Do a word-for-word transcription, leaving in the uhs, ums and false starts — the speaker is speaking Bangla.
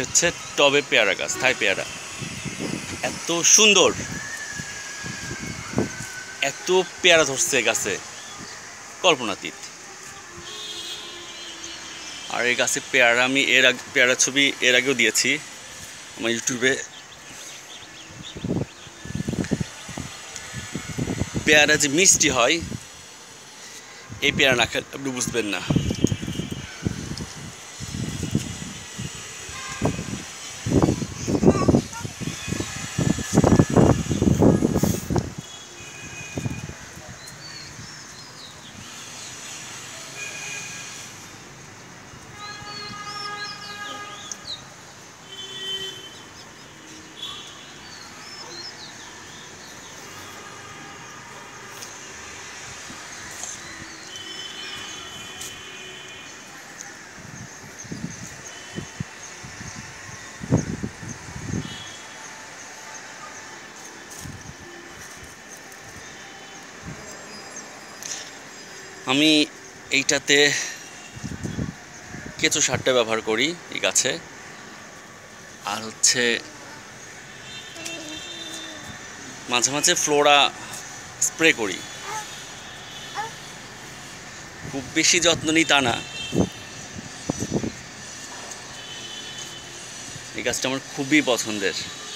এটা হচ্ছে টবে পেয়ারা গাছ, থাই পেয়ারা। এত সুন্দর, এত পেয়ারা ধরছে গাছে, কল্পনাতীত। আর এই গাছে পেয়ারা আমি এর আগে পেয়ারা ছবি এর আগেও দিয়েছি আমার ইউটিউবে। পেয়ারা যে মিষ্টি হয়, এই পেয়ারা না খেলে আপনি বুঝবেন না। আমি এইটাতে কেঁচো সারটা ব্যবহার করি এই গাছে। আর হচ্ছে মাঝে মাঝে ফ্লোরা স্প্রে করি, খুব বেশি যত্ন নিই তা না। এই গাছটা আমার খুবই পছন্দের।